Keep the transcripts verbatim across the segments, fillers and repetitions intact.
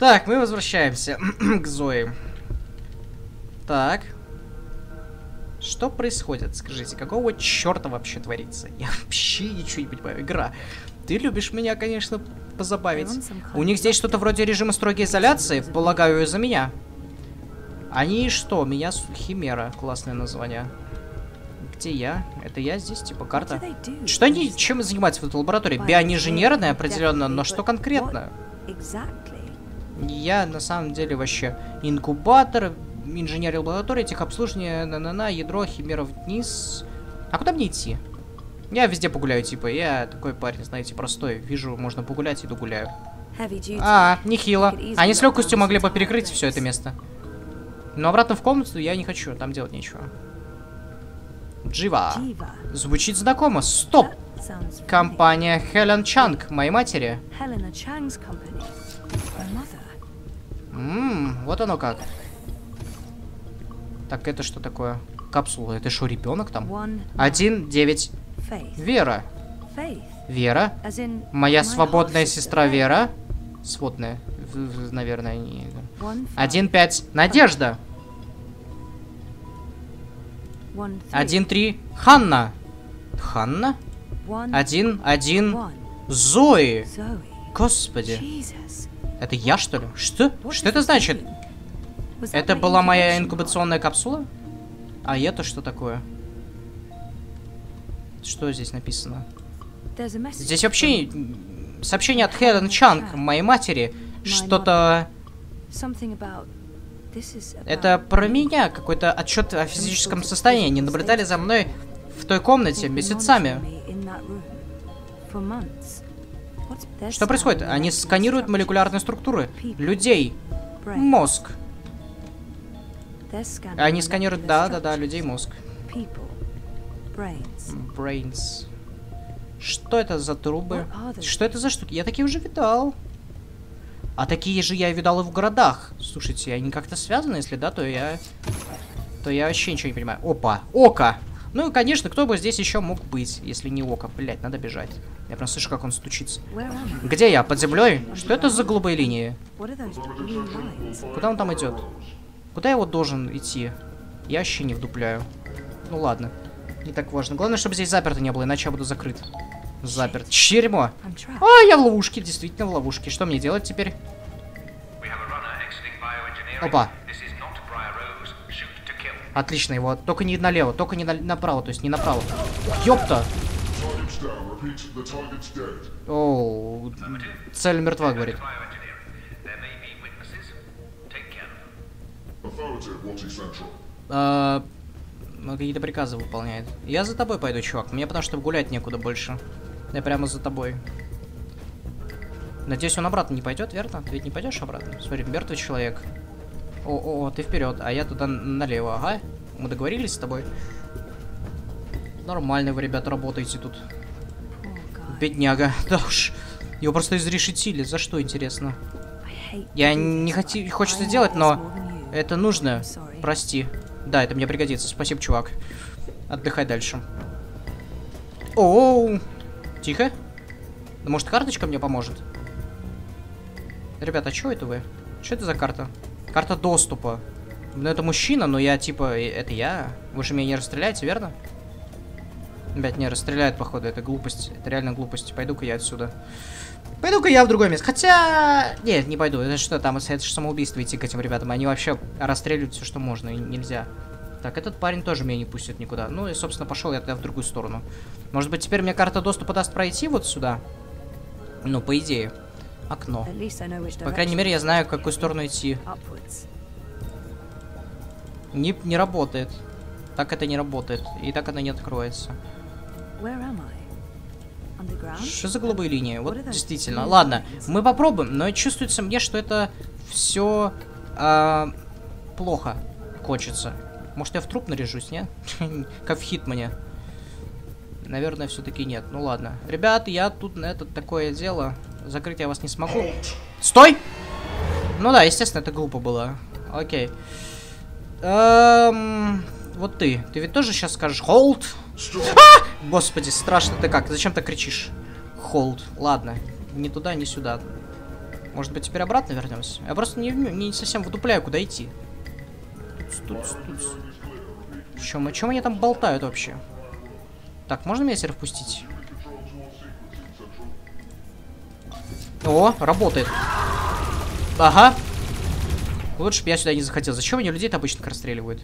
Так, мы возвращаемся к Зое. Так. Что происходит? Скажите, какого черта вообще творится? Я вообще ничего не понимаю. Игра. Ты любишь меня, конечно, позабавить. У них здесь что-то вроде режима строгой изоляции, полагаю, из-за меня. Они что? Меня Химера. Классное название. Где я? Это я здесь, типа, карта. Что они, чем занимаются в этой лаборатории? Биоинженерная, определенно, но что конкретно? Я, на самом деле, вообще инкубатор, инженер лаборатории, техобслуживание, на-на-на, ядро, Химера вниз. А куда мне идти? Я везде погуляю, типа, я такой парень, знаете, простой. Вижу, можно погулять, иду гуляю. А, нехило. Они с легкостью могли бы перекрыть все это место. Но обратно в комнату я не хочу, там делать нечего. Джива. Звучит знакомо. Стоп! Компания Хелен Чанг, моей матери. Ммм, вот оно как. Так, это что такое? Капсула. Это что, ребенок там? Один, девять. Вера. Вера. Моя свободная сестра Вера. Сводная. Наверное, не... Один, пять. Надежда. Один, три. Ханна. Ханна? Один, один. Зои. Господи. Это я, что ли? Что? Что это значит? Это была моя инкубационная капсула? А это что такое? Что здесь написано? Здесь вообще сообщение от Хелен Чанг, моей матери. Что-то... Это про меня. Какой-то отчет о физическом состоянии. Не наблюдали за мной в той комнате месяцами. Что происходит? Они сканируют молекулярные структуры. Людей. Мозг. Они сканируют, да, да, да, людей, мозг. Brains. Что это за трубы? Что это за штуки? Я такие уже видал. А такие же я видал и в городах. Слушайте, они как-то связаны? Если да, то я... То я вообще ничего не понимаю. Опа! Око! Ну и, конечно, кто бы здесь еще мог быть, если не око. Блять, надо бежать. Я прям слышу, как он стучится. Где я? Под землей? Что это за голубые линии? Куда он там идет? Куда я вот должен идти? Я вообще не вдупляю. Ну ладно. Не так важно. Главное, чтобы здесь заперто не было, иначе я буду закрыт. Заперт. Чермо. А, я в ловушке. Действительно в ловушке. Что мне делать теперь? Опа. Отлично его. Только не налево, только не на... направо. То есть не направо. Ёпта. Оу. Цель мертва, говорит. А, какие-то приказы выполняет. Я за тобой пойду, чувак. Мне потому что гулять некуда больше. Я прямо за тобой. Надеюсь, он обратно не пойдет, верно? Ты ведь не пойдешь обратно? Смотри, мертвый человек. О-о-о, ты вперед, а я туда налево, ага. Мы договорились с тобой. Нормально вы, ребята, работаете тут. Бедняга. Да уж. Его просто изрешетили. За что, интересно? Я не хочу... Хочется делать, но... Это нужно. Прости. Да, это мне пригодится. Спасибо, чувак. Отдыхай дальше. Оу. Тихо. Может, карточка мне поможет? Ребята, а что это вы? Что это за карта? Карта доступа. Ну, это мужчина, но я, типа, это я. Вы же меня не расстреляете, верно? Ребят, не расстреляют, походу. Это глупость. Это реально глупость. Пойду-ка я отсюда. Пойду-ка я в другое место. Хотя... Нет, не пойду. Это что там? Это же самоубийство идти к этим ребятам. Они вообще расстреливают все, что можно. И нельзя. Так, этот парень тоже меня не пустит никуда. Ну и, собственно, пошел я тогда в другую сторону. Может быть, теперь мне карта доступа даст пройти вот сюда? Ну, по идее. Окно. По крайней мере, я знаю, в какую сторону идти. Не, не работает. Так это не работает. И так она не откроется. Что за голубые линии? Вот действительно. Ладно, мы попробуем, но чувствуется мне, что это все э, плохо кончится. Может, я в труп наряжусь, нет? Как в Хитмане. Наверное, все-таки нет. Ну ладно. Ребят, я тут на это такое дело. Закрыть я вас не смогу. Стой! Ну да, естественно, это глупо было. Окей. Эм... Вот ты. Ты ведь тоже сейчас скажешь hold? А! Господи, страшно ты как. Зачем ты кричишь? Hold. Ладно. Ни туда, ни сюда. Может быть, теперь обратно вернемся? Я просто не, не совсем вдупляю, куда идти. Туц, туц, туц. Чем, о чем они там болтают вообще? Так, можно меня теперь впустить? О, работает. Ага. Лучше бы я сюда не захотел. Зачем они людей-то обычно расстреливают?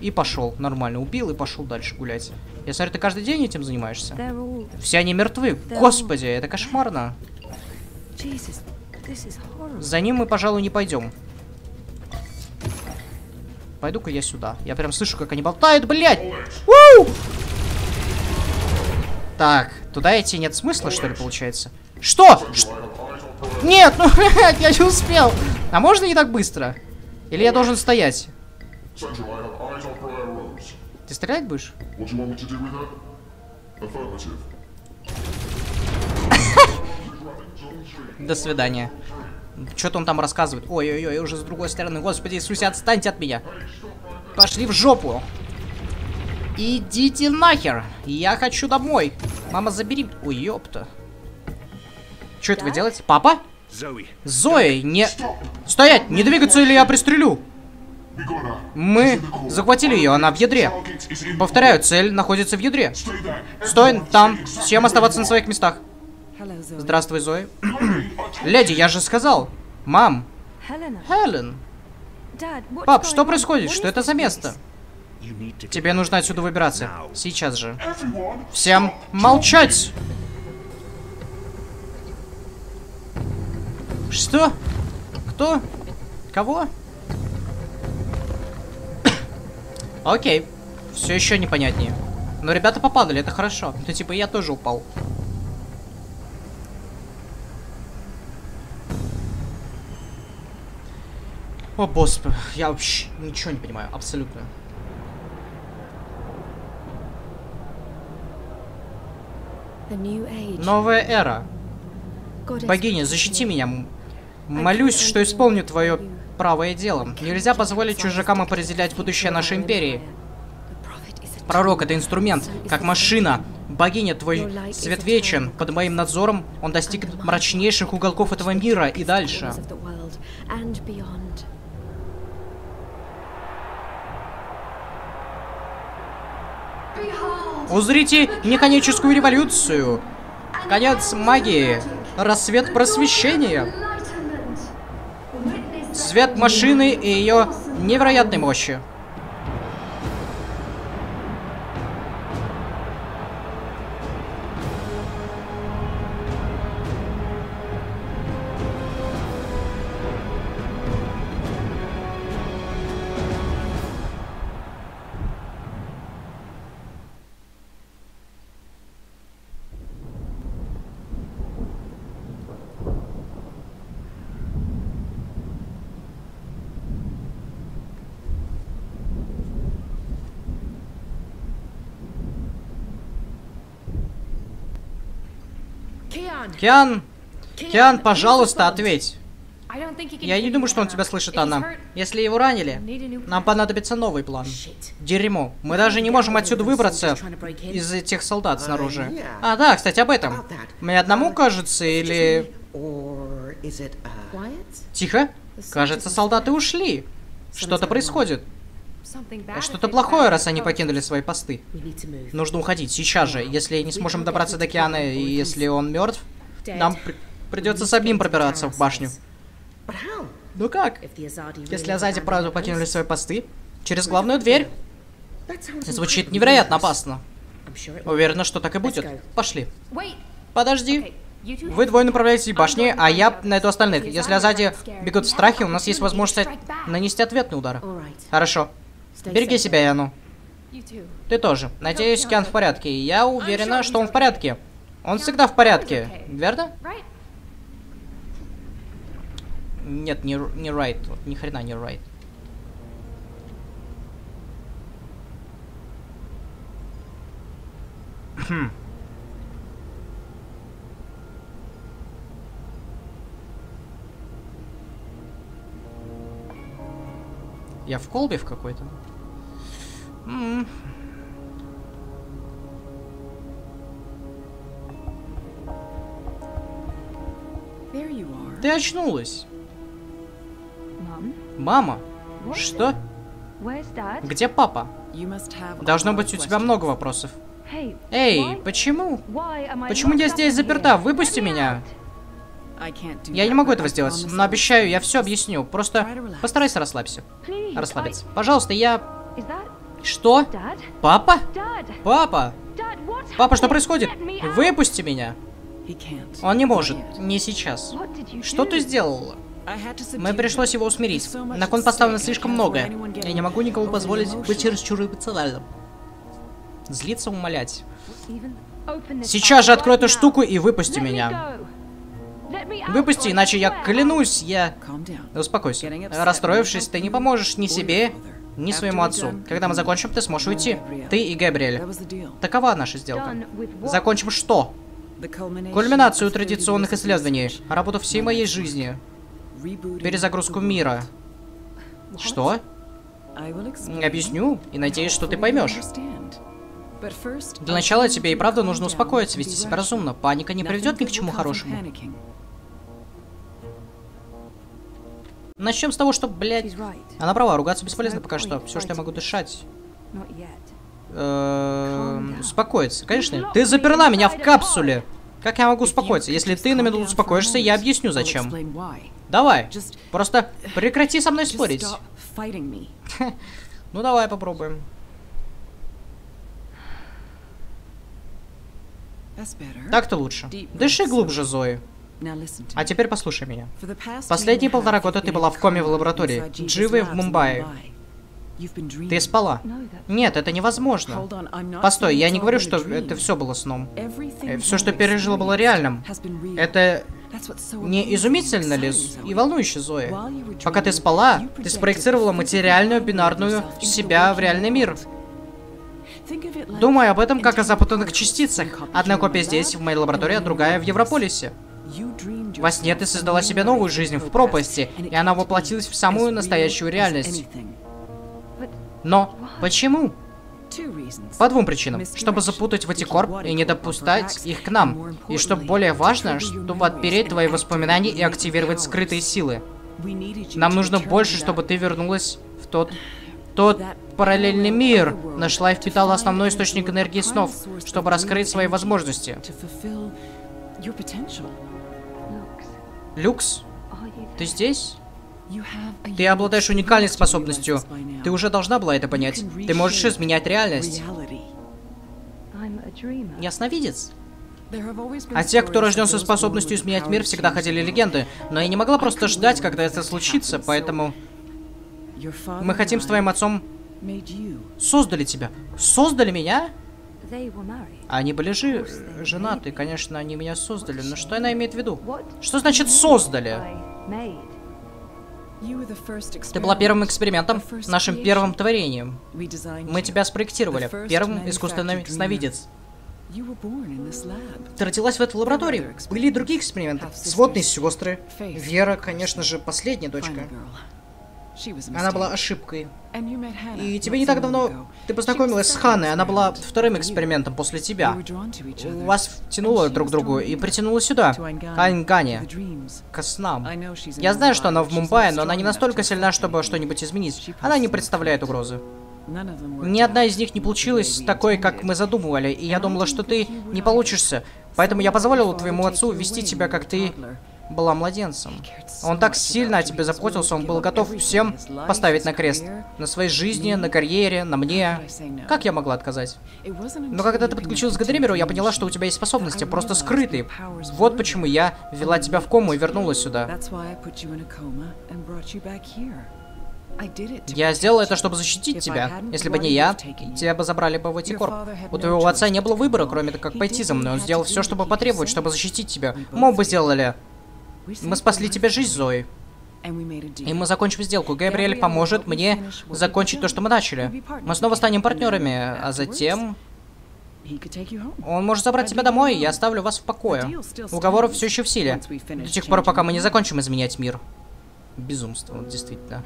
И пошел. Нормально. Убил и пошел дальше гулять. Я смотрю, ты каждый день этим занимаешься? Все они мертвы. Господи, это кошмарно. За ним мы, пожалуй, не пойдем. Пойду-ка я сюда. Я прям слышу, как они болтают, блядь. У! Так, туда идти нет смысла, что ли, получается? Что? Ш... Нет, ну, блядь, я не успел. А можно не так быстро? Или я должен стоять? Ты стрелять будешь? До свидания. Что-то он там рассказывает. Ой-ой-ой, я уже с другой стороны. Господи Иисусе, отстаньте от меня. Пошли в жопу. Идите нахер. Я хочу домой. Мама, забери. Ой, ёпта. Что это вы делаете? Папа? Зои, не... Стоять, не двигаться, или я пристрелю. Мы захватили ее, она в ядре. Повторяю, цель находится в ядре. Стой там, всем оставаться на своих местах. Здравствуй, Зои. Леди, я же сказал. Мам. Хелен. Пап, что происходит? Что это за место? Тебе нужно отсюда выбираться. Сейчас же. Всем молчать! Что? Кто? Кого? Окей. Все еще непонятнее. Но ребята попадали, это хорошо. Ну, типа, я тоже упал. О, господи, я вообще ничего не понимаю, абсолютно. Новая эра. Богиня, защити меня. Молюсь, что исполню твое правое дело. Нельзя позволить чужакам определять будущее нашей империи. Пророк — это инструмент, как машина. Богиня, твой свет вечен. Под моим надзором он достигнет мрачнейших уголков этого мира и дальше. Узрите механическую революцию. Конец магии. Рассвет просвещения. Свет машины и ее невероятной мощи. Киан, Киан, пожалуйста, ответь. Я не думаю, что он тебя слышит, Анна. Если его ранили, нам понадобится новый план. Дерьмо. Мы даже не можем отсюда выбраться из этих солдат снаружи. А, да, кстати, об этом. Мне одному кажется, или... Тихо. Кажется, солдаты ушли. Что-то происходит. Что-то плохое, раз они покинули свои посты. Нужно уходить сейчас же. Если не сможем добраться до Киана, и если он мертв, нам при придется самим пробираться в башню. Ну как? Если Азади правда покинули свои посты, через главную дверь. Звучит невероятно опасно. Уверена, что так и будет. Пошли. Подожди. Вы двое направляетесь в башне, а я найду остальных. Если Азади бегут в страхе, у нас есть возможность нанести ответный удар. Хорошо. Береги себя, Яну. Ты тоже. Надеюсь, Киан в порядке. Я уверена, что он в порядке. Он всегда в порядке. Верно? Нет, не, не right. Ни хрена не right. Хм. Я в колбе в какой-то? Mm. Ты очнулась. Мама? Что? Где папа? Должно быть, у тебя много вопросов. Эй, почему? Почему я здесь заперта? Выпусти меня. Я не могу этого сделать, но обещаю, я все объясню. Просто постарайся расслабься. Расслабиться. Пожалуйста, я... Что? Папа? Папа? Папа, что происходит? Выпусти меня. Он не может. Не сейчас. Что ты сделала? Мне пришлось его усмирить. На кон поставлено слишком многое. Я не могу никому позволить быть чересчур эмоциональным. Злиться, умолять. Сейчас же открой эту штуку и выпусти меня. Выпусти, иначе я клянусь, я... Успокойся. Расстроившись, ты не поможешь ни себе, ни своему отцу. Когда мы закончим, ты сможешь уйти. Ты и Габриэль. Такова наша сделка. Закончим что? Кульминацию традиционных исследований. Работу всей моей жизни. Перезагрузку мира. Что? Объясню и надеюсь, что ты поймешь. Для начала тебе и правда нужно успокоиться, вести себя разумно. Паника не приведет ни к чему хорошему. Начнем с того, что, блядь... Она права, ругаться бесполезно пока что. Все, что я могу дышать. Успокоиться, конечно. Ты заперла меня в капсуле. Как я могу успокоиться? Если ты на минуту успокоишься, я объясню зачем. Давай, просто прекрати со мной спорить. Ну давай попробуем. Так-то лучше. Дыши глубже, Зои. А теперь послушай меня. Последние полтора года ты была в коме в лаборатории Дживы в Мумбаи. Ты спала. Нет, это невозможно. Постой, я не говорю, что это все было сном. Все, что пережила, было реальным. Это не изумительно ли и волнующе, Зои? Пока ты спала, ты спроецировала материальную бинарную себя в реальный мир. Думай об этом как о запутанных частицах. Одна копия здесь, в моей лаборатории, а другая в Европолисе. Во сне ты создала себе новую жизнь в пропасти, и она воплотилась в самую настоящую реальность. Но почему? По двум причинам. Чтобы запутать Ватикорп и не допускать их к нам. И что более важно, чтобы отпереть твои воспоминания и активировать скрытые силы. Нам нужно больше, чтобы ты вернулась в тот... Тот параллельный мир. Нашла и впитала основной источник энергии снов, чтобы раскрыть свои возможности. Люкс, ты здесь? Ты обладаешь уникальной способностью. Ты уже должна была это понять. Ты можешь изменять реальность. Ясновидец. А те, кто рожден со способностью изменять мир, всегда ходили легенды. Но я не могла просто ждать, когда это случится, поэтому... Мы хотим с твоим отцом... Создали тебя. Создали меня? Они были жи... женаты, конечно, они меня создали. Но что она имеет в виду? Что значит создали? Ты была первым экспериментом, нашим первым творением. Мы тебя спроектировали. Первым искусственным сновидец. Ты родилась в этой лаборатории. Были и другие эксперименты. Сводные сестры. Вера, конечно же, последняя дочка. Она была ошибкой. И тебе не так давно... Ты познакомилась с Ханной, она была вторым экспериментом после тебя. Вас втянуло друг к другу и притянуло сюда, к Энгайне, к снам. Я знаю, что она в Мумбаи, но она не настолько сильна, чтобы что-нибудь изменить. Она не представляет угрозы. Ни одна из них не получилась такой, как мы задумывали, и я думала, что ты не получишься. Поэтому я позволила твоему отцу вести тебя, как ты... была младенцем. Он так сильно о тебе заботился, он был готов всем поставить на крест. На своей жизни, на карьере, на мне. Как я могла отказать? Но когда ты подключилась к Дриммеру, я поняла, что у тебя есть способности, просто скрытые. Вот почему я ввела тебя в кому и вернулась сюда. Я сделала это, чтобы защитить тебя. Если бы не я, тебя бы забрали бы в Ватикорп. У твоего отца не было выбора, кроме того, как пойти за мной. Он сделал все, чтобы потребовать, чтобы защитить тебя. Мы бы сделали... Мы спасли тебе жизнь, Зои. И мы закончим сделку. Габриэль поможет мне закончить то, что мы начали. Мы снова станем партнерами, а затем... Он может забрать тебя домой, и я оставлю вас в покое. Уговор все еще в силе. До тех пор, пока мы не закончим изменять мир. Безумство, действительно.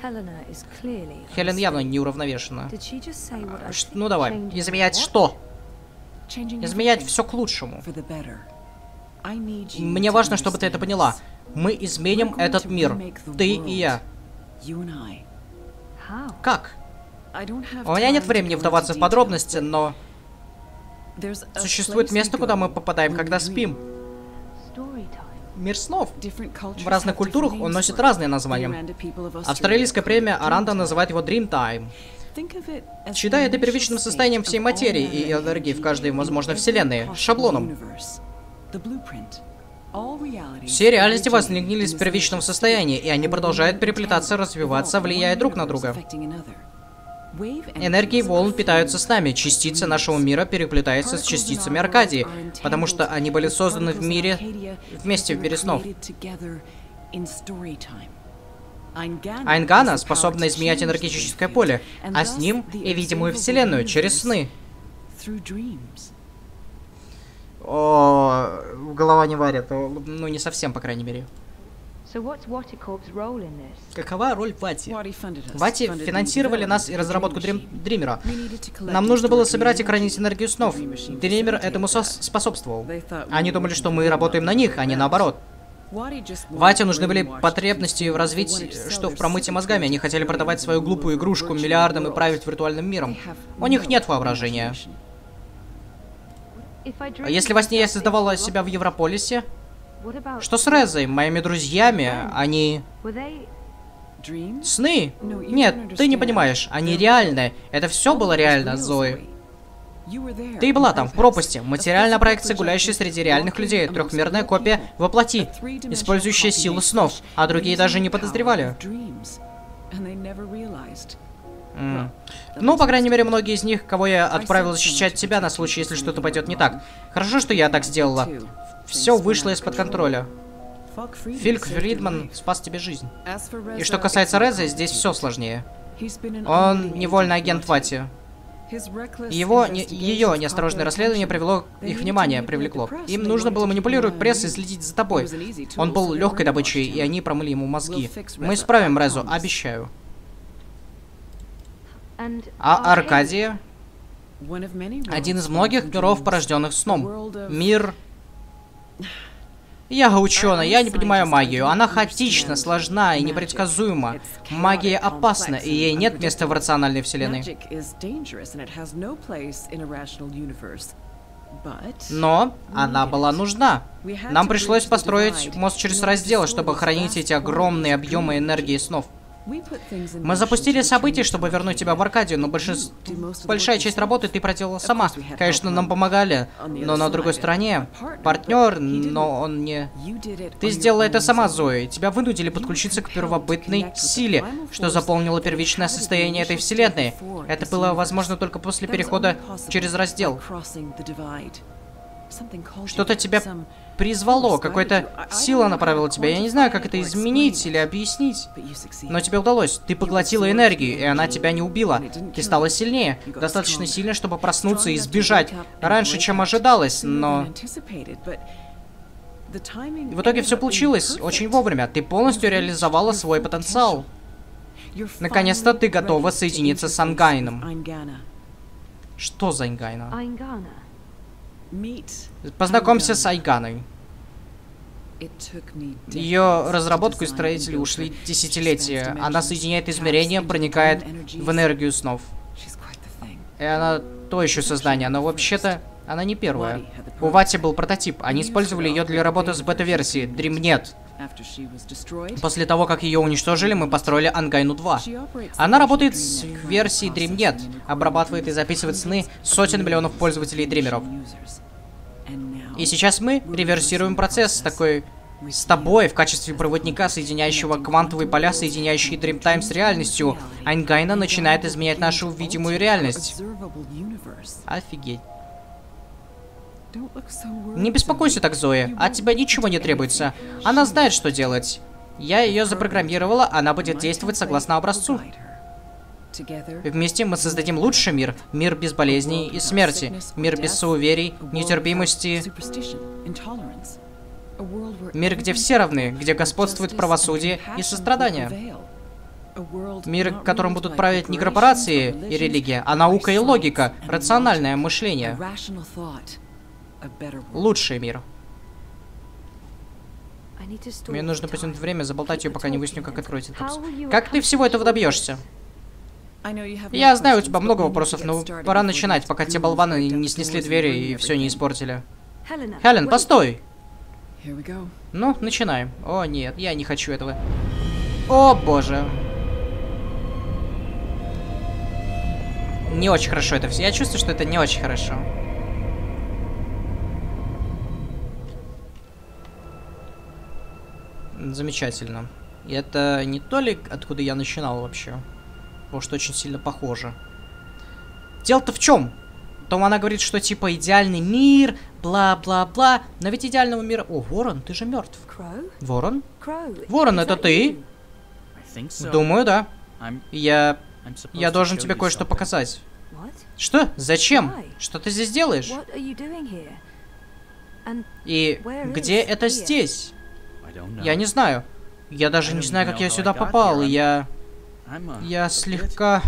Хелен явно неуравновешена. Ну давай, изменять что? Изменять все к лучшему. Мне важно, чтобы ты это поняла. Мы изменим этот мир. Ты и я. Как? У меня нет времени вдаваться в подробности, но... Существует место, куда мы попадаем, когда спим. Мир снов. В разных культурах он носит разные названия. Австралийская премия Аранда называет его Dream Time. Считай это первичным состоянием всей материи и энергии в каждой возможной вселенной, шаблоном. Все реальности возникли из первичного состояния, и они продолжают переплетаться, развиваться, влияя друг на друга. Энергии волн питаются с нами, частицы нашего мира переплетаются с частицами Аркадии, потому что они были созданы в мире вместе в мире снов. Энгайна способна изменять энергетическое поле, а с ним и видимую вселенную через сны. О, голова не варит, ну не совсем, по крайней мере. Какова роль Вати? Вати финансировали нас и разработку Дрим... Дриммера. Нам нужно было собирать и хранить энергию снов. Дриммер этому со... способствовал. Они думали, что мы работаем на них, а не наоборот. Вате нужны были потребности в развитии, что в промытии мозгами. Они хотели продавать свою глупую игрушку миллиардам и править виртуальным миром. У них нет воображения. Если во сне я создавала себя в Европолисе... Что с Резой, моими друзьями, они... Сны? Нет, ты не понимаешь, они реальны. Это все было реально, Зои. Ты была там, в пропасти. Материальная проекция, гуляющая среди реальных людей. Трехмерная копия воплоти, использующая силу снов. А другие даже не подозревали. Mm. Ну, по крайней мере, многие из них, кого я отправил защищать тебя на случай, если что-то пойдет не так. Хорошо, что я так сделала. Все вышло из-под контроля. Филк Фридман спас тебе жизнь. И что касается Резы, здесь все сложнее. Он невольный агент Вати. Его, не, ее неосторожное расследование привело их внимание, привлекло. Им нужно было манипулировать прессой и следить за тобой. Он был легкой добычей, и они промыли ему мозги. Мы исправим Резу, обещаю. А Аркадия? Один из многих миров, порожденных сном. Мир... Я ученый, я не понимаю магию. Она хаотична, сложна и непредсказуема. Магия опасна, и ей нет места в рациональной вселенной. Но она была нужна. Нам пришлось построить мост через разделы, чтобы хранить эти огромные объемы энергии снов. Мы запустили события, чтобы вернуть тебя в Аркадию, но большинство... большая часть работы ты проделала сама. Конечно, нам помогали, но на другой стороне партнер, но он не... Ты сделала это сама, Зои. Тебя вынудили подключиться к первобытной силе, что заполнило первичное состояние этой вселенной. Это было возможно только после перехода через раздел. Что-то тебя призвало, какая-то сила направила тебя. Я не знаю, как это изменить или объяснить, но тебе удалось. Ты поглотила энергию, и она тебя не убила. Ты стала сильнее, достаточно сильно, чтобы проснуться и сбежать раньше, чем ожидалось, но... В итоге все получилось очень вовремя. Ты полностью реализовала свой потенциал. Наконец-то ты готова соединиться с Энгайном. Что за Энгайна? Познакомься с Энгайной. Ее разработку и строители ушли десятилетия. Она соединяет измерения, проникает в энергию снов. И она то еще создание, но вообще-то она не первая. У Вати был прототип. Они использовали ее для работы с бета-версией DreamNet. После того, как ее уничтожили, мы построили Энгайну два. Она работает с версией DreamNet, обрабатывает и записывает сны сотен миллионов пользователей и дримеров. И сейчас мы реверсируем процесс такой с тобой в качестве проводника, соединяющего квантовые поля, соединяющие Dream Time с реальностью. Энгайна начинает изменять нашу видимую реальность. Офигеть. Не беспокойся так, Зои. От тебя ничего не требуется. Она знает, что делать. Я ее запрограммировала, она будет действовать согласно образцу. Вместе мы создадим лучший мир. Мир без болезней и смерти. Мир без суеверий, нетерпимости. Мир, где все равны, где господствует правосудие и сострадание. Мир, которым будут править не корпорации и религия, а наука и логика, рациональное мышление. Лучший мир. Мне нужно потянуть время, заболтать ее, пока не выясню, как откроется капс. Как ты всего этого добьешься? Я знаю, у тебя много вопросов, но пора начинать, пока те болваны не снесли двери и все не испортили. Хелен, постой! Ну, начинаем. О, нет, я не хочу этого. О, боже. Не очень хорошо это все. Я чувствую, что это не очень хорошо. Замечательно. И это не то ли, откуда я начинал вообще. Потому что очень сильно похоже. Дело-то в чем? Потом она говорит, что типа идеальный мир, бла-бла-бла. Но ведь идеального мира... О, Ворон, ты же мертв. Ворон? Ворон, это ты? Думаю, да. Я... Я должен тебе кое-что показать. Что? Зачем? Что ты здесь делаешь? И где это здесь? Я не знаю. Я даже не знаю, как я сюда попал. Я... Я слегка...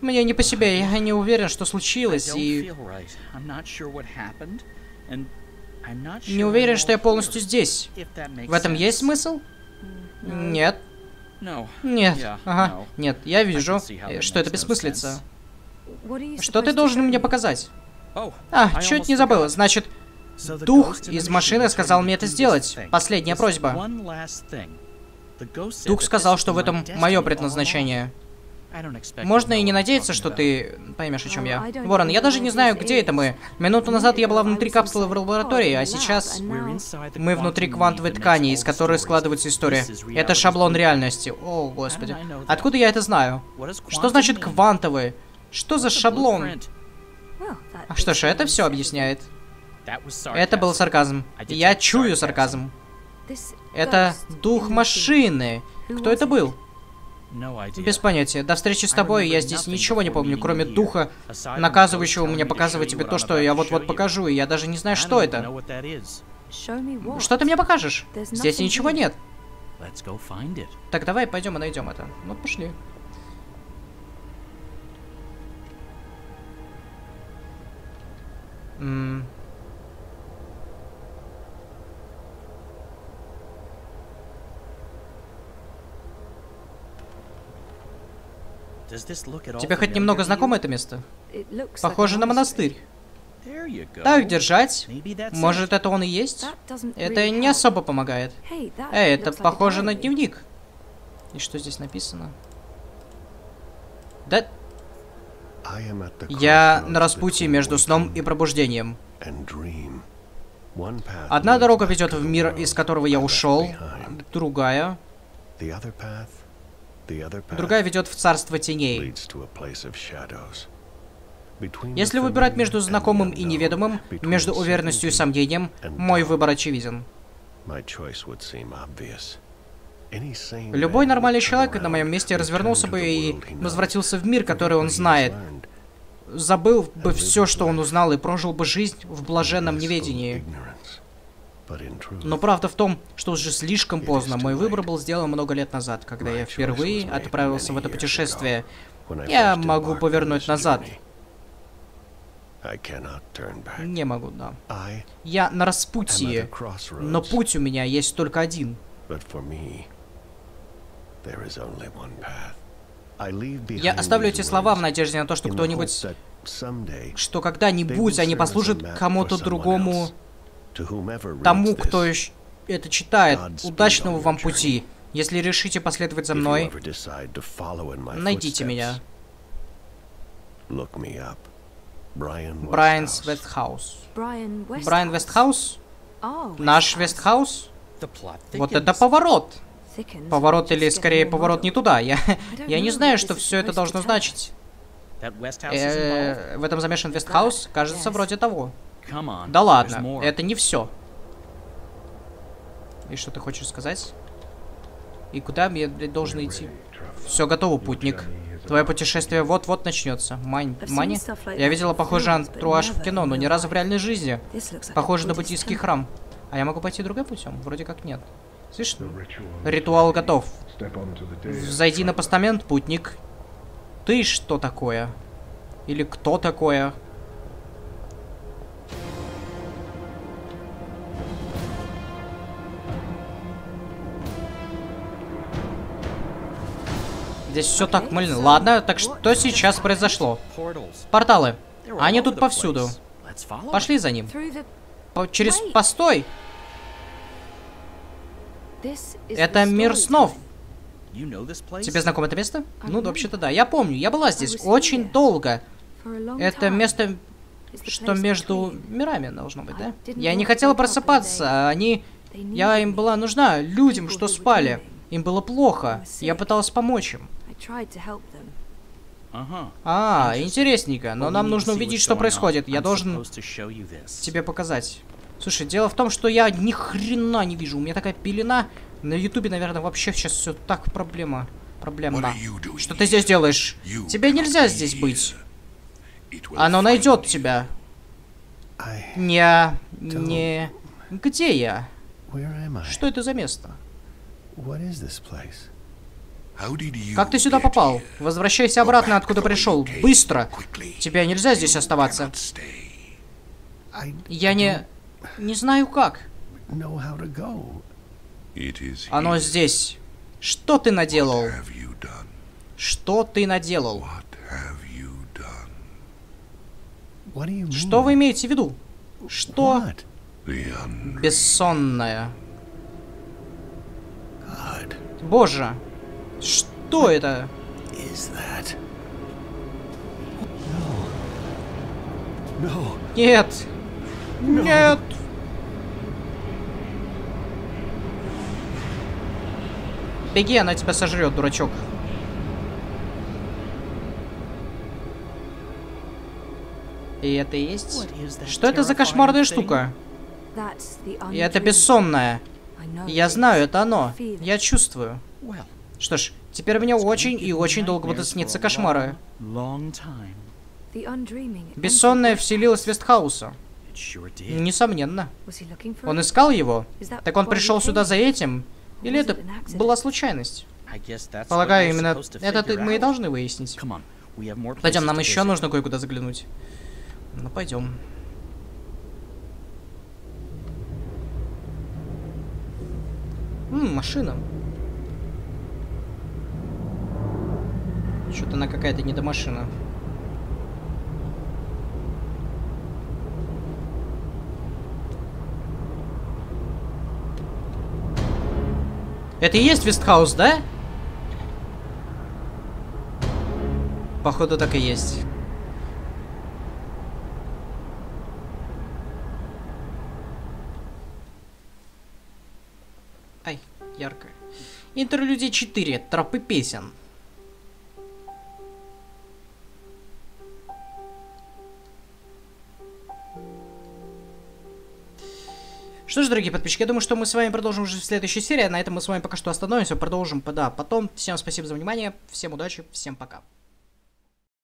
Мне не по себе. Я не уверен, что случилось. И... Не уверен, что я полностью здесь. В этом есть смысл? Нет. Нет. Ага. Нет. Я вижу, что это бессмыслица. Что ты должен мне показать? А, чуть не забыла. Значит... Дух из машины сказал мне это сделать. Последняя просьба. Дух сказал, что в этом мое предназначение. Можно и не надеяться, что ты поймешь, о чем я. Ворон, я даже не знаю, где это мы. Минуту назад я была внутри капсулы в лаборатории, а сейчас мы внутри квантовой ткани, из которой складывается история. Это шаблон реальности. О, господи. Откуда я это знаю? Что значит квантовый? Что за шаблон? А что ж, это все объясняет. Это был сарказм. Я чую сарказм. Это дух машины. Кто это был? Без понятия. До встречи с тобой я здесь ничего не помню, кроме духа, наказывающего мне показывать тебе то, что я вот-вот покажу, и я даже не знаю, что это. Что ты мне покажешь? Здесь ничего нет. Так, давай пойдем и найдем это. Ну, пошли. Ммм... Тебе хоть немного знакомо это место? Похоже на монастырь. Так держать. Может, это он и есть? Это не особо помогает. Эй, это похоже на дневник. И что здесь написано? Да... Я на распутье между сном и пробуждением. Одна дорога ведет в мир, из которого я ушел. Другая... Другая ведет в царство теней. Если выбирать между знакомым и неведомым, между уверенностью и сомнением, мой выбор очевиден. Любой нормальный человек на моем месте развернулся бы и возвратился в мир, который он знает. Забыл бы все, что он узнал, и прожил бы жизнь в блаженном неведении. Но правда в том, что уже слишком поздно. Мой выбор был сделан много лет назад, когда я впервые отправился в это путешествие. Я могу повернуть назад. Не могу, да. Я на распутье, но путь у меня есть только один. Я оставлю эти слова в надежде на то, что кто-нибудь... Что когда-нибудь они послужат кому-то другому... Тому, кто это читает, удачного вам пути. Если решите последовать за мной, найдите меня. Брайан Вестхаус. Брайан Вестхаус? Наш Вестхаус? Вот это поворот. Поворот или, скорее, поворот не туда. Я, я не знаю, что все это должно значить. Э, в этом замешан Вестхаус? Кажется, вроде того. Да ладно, это не все. И что ты хочешь сказать? И куда мне должен идти? Все готово, путник. Твое путешествие вот-вот начнется. Мань, Мани? Я видела похожий антураж в кино, но ни разу в реальной жизни. Похоже на буддийский храм. А я могу пойти другим путем? Вроде как нет. Слышишь? Ритуал готов. Зайди на постамент, путник. Ты что такое? Или кто такое? Здесь все так мыльно. Ладно, так что сейчас произошло? Порталы. Они тут повсюду. Пошли за ним. По- через... Постой! Это мир снов. Тебе знакомо это место? Ну, вообще-то да. Я помню, я была здесь очень долго. Это место, что между мирами должно быть, да? Я не хотела просыпаться, а они... Я им была нужна, людям, что спали. Им было плохо. Я пыталась помочь им. А, интересненько. Но нам нужно увидеть, что происходит. Я должен тебе показать. Слушай, дело в том, что я ни хрена не вижу. У меня такая пелена. На Ютубе, наверное, вообще сейчас все так проблема. Проблемно. Что ты здесь делаешь? Тебе нельзя здесь быть. Оно найдет тебя. Я... Не... Где я? Что это за место? Как ты сюда попал? Возвращайся обратно, откуда пришел. Быстро! Тебе нельзя здесь оставаться. Я не... Не знаю как. Оно здесь. Что ты наделал? Что ты наделал? Что вы имеете в виду? Что? Бессонная. Боже, что это? Нет. Нет. Беги, она тебя сожрет, дурачок. И это и есть? Что это за кошмарная штука? И это бессонная. Я знаю, это оно. Я чувствую. Что ж, теперь мне очень и очень долго будут сниться кошмары. Бессонная вселилась в Вестхауса. Несомненно. Он искал его? Так он пришел сюда за этим? Или это была случайность? Полагаю, именно это мы и должны выяснить. Пойдем, нам еще нужно кое-куда заглянуть. Ну, пойдем. М, машина. Что-то она какая-то недомашина. Это и есть Вестхаус, да? Походу, так и есть. Ай, ярко. Интерлюдия четыре. Тропы песен. Что ж, дорогие подписчики, я думаю, что мы с вами продолжим уже в следующей серии. На этом мы с вами пока что остановимся. Продолжим, да, потом. Всем спасибо за внимание. Всем удачи. Всем пока.